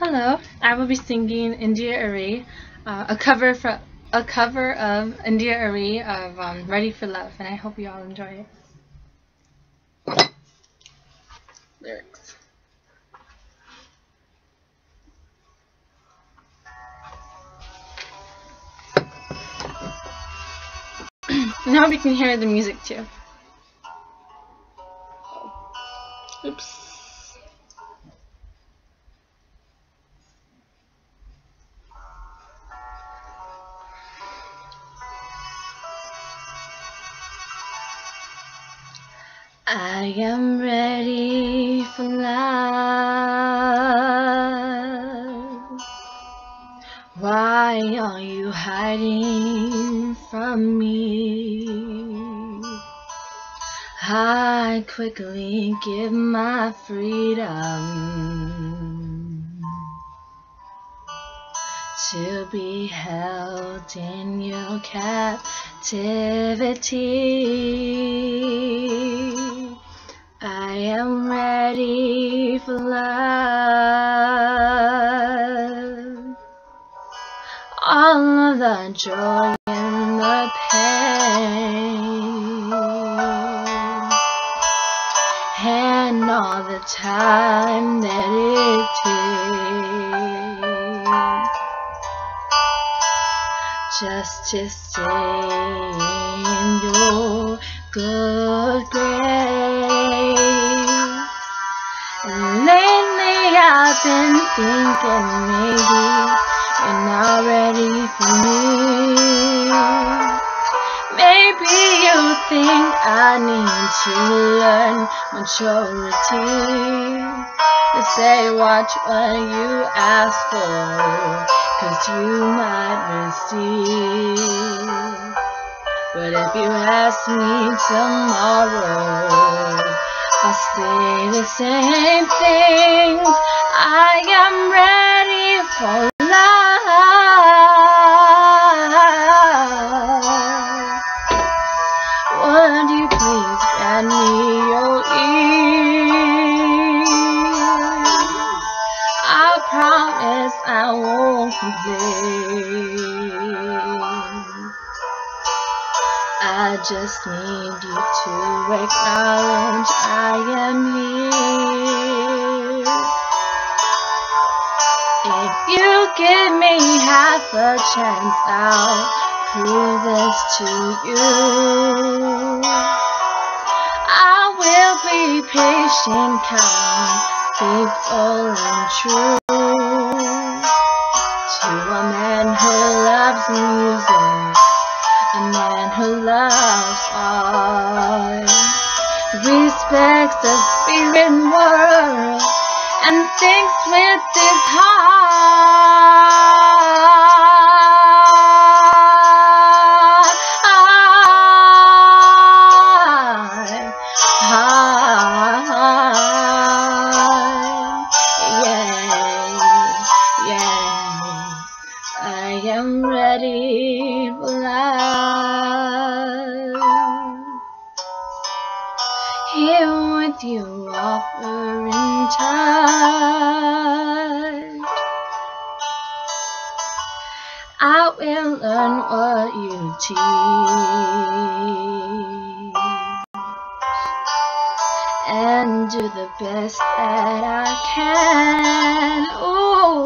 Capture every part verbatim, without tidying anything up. Hello, I will be singing India Arie, uh, a cover for a cover of India Arie of um, Ready for Love, and I hope you all enjoy it. Lyrics. Now we can hear the music too. Oops. I am ready for love. Why are you hiding from me? I quickly give my freedom to be held in your captivity. I am ready for love. All of the joy and the pain, and all the time that it takes just to stay in your good grace. And lately I've been thinking maybe you're not ready for me. Maybe you think I need to learn maturity. They say watch what you ask for, 'cause you might receive. But if you ask me tomorrow, I'll say the same things. I am ready for love. Would you please grant me your ear? I promise I won't complain. I just need you to acknowledge I am here. If you give me half a chance, I'll prove this to you. I will be patient, kind, faithful, and true to a man who loves music, a man who loves art, respects the spirit world, and thinks with his heart. Yeah, yeah, I am ready for love. Here with you, offering touch, I will learn what you teach and do the best that I can. Ooh,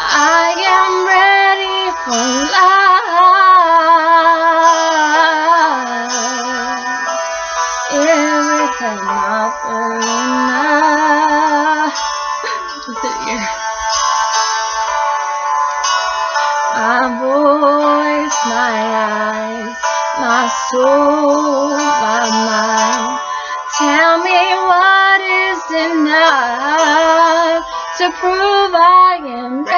I am ready for love. I'm offering love. My voice, my eyes, my soul, my mind. Tell me what is enough to prove I am ready.